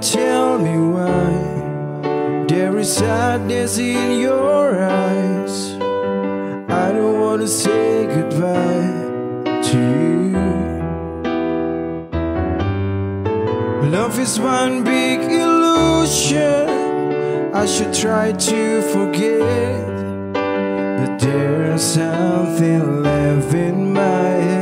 tell me why there is sadness in your eyes. I don't want to say goodbye to you. Love is one big illusion, I should try to forget, but there's something left in my head.